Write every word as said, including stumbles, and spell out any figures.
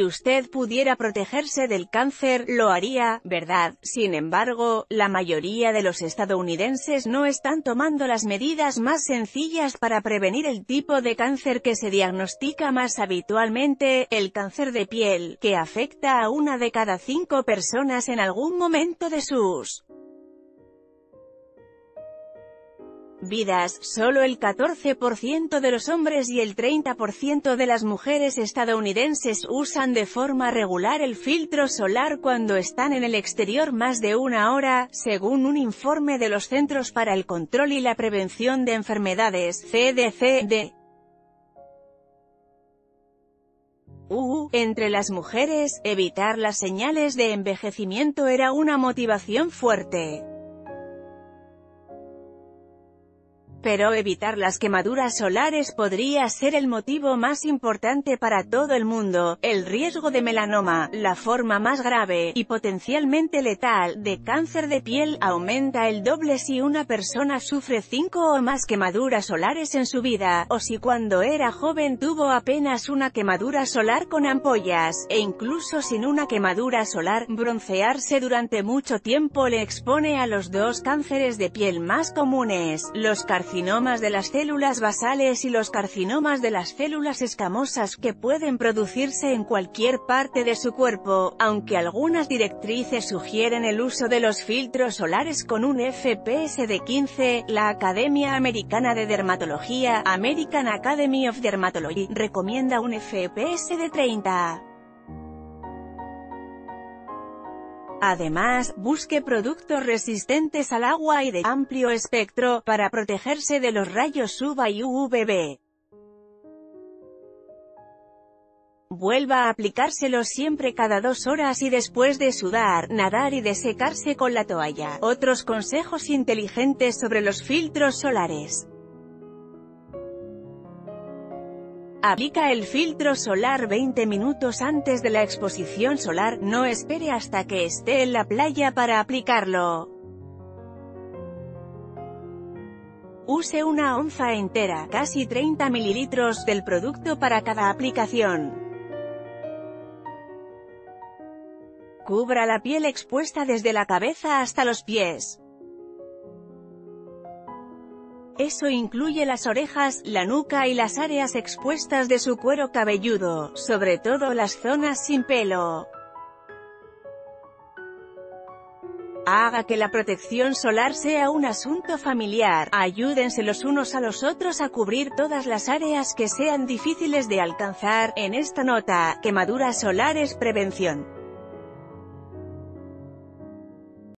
Si usted pudiera protegerse del cáncer, lo haría, ¿verdad? Sin embargo, la mayoría de los estadounidenses no están tomando las medidas más sencillas para prevenir el tipo de cáncer que se diagnostica más habitualmente, el cáncer de piel, que afecta a una de cada cinco personas en algún momento de sus vidas. Solo el catorce por ciento de los hombres y el treinta por ciento de las mujeres estadounidenses usan de forma regular el filtro solar cuando están en el exterior más de una hora, según un informe de los Centros para el Control y la Prevención de Enfermedades, C D C, de U. Entre las mujeres, evitar las señales de envejecimiento era una motivación fuerte. Pero evitar las quemaduras solares podría ser el motivo más importante para todo el mundo. El riesgo de melanoma, la forma más grave, y potencialmente letal, de cáncer de piel, aumenta el doble si una persona sufre cinco o más quemaduras solares en su vida, o si cuando era joven tuvo apenas una quemadura solar con ampollas, e incluso sin una quemadura solar. Broncearse durante mucho tiempo le expone a los dos cánceres de piel más comunes, los carcinomas carcinomas de las células basales y los carcinomas de las células escamosas, que pueden producirse en cualquier parte de su cuerpo, aunque algunas directrices sugieren el uso de los filtros solares con un F P S de quince, la Academia Americana de Dermatología, American Academy of Dermatology, recomienda un F P S de treinta. Además, busque productos resistentes al agua y de amplio espectro, para protegerse de los rayos U V A y U V B. Vuelva a aplicárselo siempre cada dos horas y después de sudar, nadar y desecarse con la toalla. Otros consejos inteligentes sobre los filtros solares. Aplica el filtro solar veinte minutos antes de la exposición solar, no espere hasta que esté en la playa para aplicarlo. Use una onza entera, casi treinta mililitros, del producto para cada aplicación. Cubra la piel expuesta desde la cabeza hasta los pies. Eso incluye las orejas, la nuca y las áreas expuestas de su cuero cabelludo, sobre todo las zonas sin pelo. Haga que la protección solar sea un asunto familiar. Ayúdense los unos a los otros a cubrir todas las áreas que sean difíciles de alcanzar. En esta nota, quemaduras solares, prevención.